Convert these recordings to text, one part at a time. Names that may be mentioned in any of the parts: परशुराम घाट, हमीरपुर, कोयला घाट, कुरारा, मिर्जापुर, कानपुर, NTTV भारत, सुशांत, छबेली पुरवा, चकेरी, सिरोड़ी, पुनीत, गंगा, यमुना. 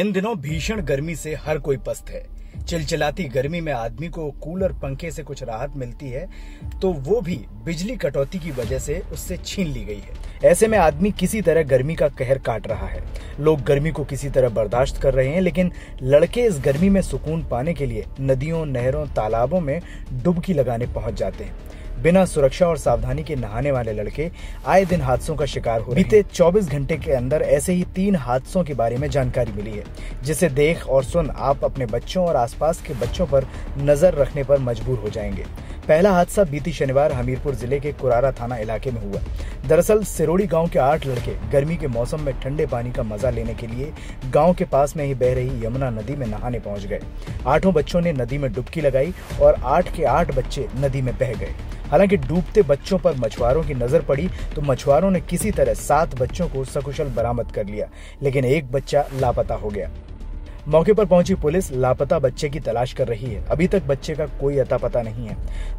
इन दिनों भीषण गर्मी से हर कोई पस्त है। चिलचिलाती गर्मी में आदमी को कूलर पंखे से कुछ राहत मिलती है तो वो भी बिजली कटौती की वजह से उससे छीन ली गई है। ऐसे में आदमी किसी तरह गर्मी का कहर काट रहा है। लोग गर्मी को किसी तरह बर्दाश्त कर रहे हैं, लेकिन लड़के इस गर्मी में सुकून पाने के लिए नदियों, नहरों, तालाबों में डुबकी लगाने पहुंच जाते हैं। बिना सुरक्षा और सावधानी के नहाने वाले लड़के आए दिन हादसों का शिकार हो रहे हैं। बीते 24 घंटे के अंदर ऐसे ही 3 हादसों के बारे में जानकारी मिली है, जिसे देख और सुन आप अपने बच्चों और आसपास के बच्चों पर नजर रखने पर मजबूर हो जाएंगे। पहला हादसा बीती शनिवार हमीरपुर जिले के कुरारा थाना इलाके में हुआ। दरअसल सिरोड़ी गांव के 8 लड़के गर्मी के मौसम में ठंडे पानी का मजा लेने के लिए गांव के पास में ही बह रही यमुना नदी में नहाने पहुंच गए। 8 बच्चों ने नदी में डुबकी लगाई और 8 के 8 बच्चे नदी में बह गए। हालांकि डूबते बच्चों पर मछुआरों की नजर पड़ी तो मछुआरों ने किसी तरह 7 बच्चों को सकुशल बरामद कर लिया, लेकिन एक बच्चा लापता हो गया। मौके पर पहुंची पुलिस लापता बच्चे की तलाश कर रही है। अभी तक बच्चे का कोई अता पता नहीं है।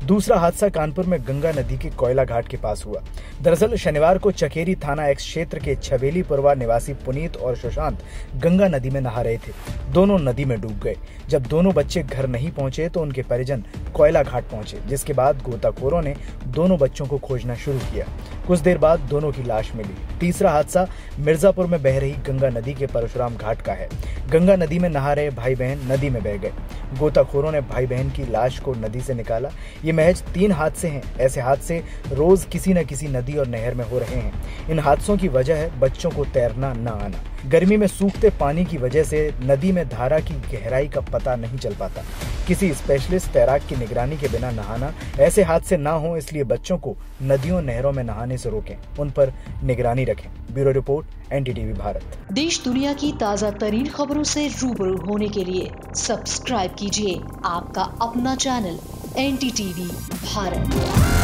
दूसरा हादसा कानपुर में गंगा नदी के कोयला घाट के पास हुआ। दरअसल शनिवार को चकेरी थाना एक्स क्षेत्र के छबेली पुरवा निवासी पुनीत और सुशांत गंगा नदी में नहा रहे थे। दोनों नदी में डूब गए। जब दोनों बच्चे घर नहीं पहुंचे तो उनके परिजन कोयला घाट पहुंचे, जिसके बाद गोताखोरों ने दोनों बच्चों को खोजना शुरू किया। कुछ देर बाद दोनों की लाश मिली। तीसरा हादसा मिर्जापुर में बह रही गंगा नदी के परशुराम घाट का है। गंगा नदी में नहा रहे भाई बहन नदी में बह गए। गोताखोरों ने भाई बहन की लाश को नदी से निकाला। ये महज 3 हादसे हैं। ऐसे हादसे रोज किसी न किसी नदी और नहर में हो रहे हैं। इन हादसों की वजह है बच्चों को तैरना न आना। गर्मी में सूखते पानी की वजह से नदी में धारा की गहराई का पता नहीं चल पाता। किसी स्पेशलिस्ट तैराक की निगरानी के बिना नहाना। ऐसे हादसे ना हो इसलिए बच्चों को नदियों, नहरों में नहाने से रोकें, उन पर निगरानी रखें। Bureau report, NDTV भारत। देश दुनिया की ताज़ा तरीन खबरों से रूबरू होने के लिए सब्सक्राइब कीजिए आपका अपना चैनल एनटीटीवी भारत।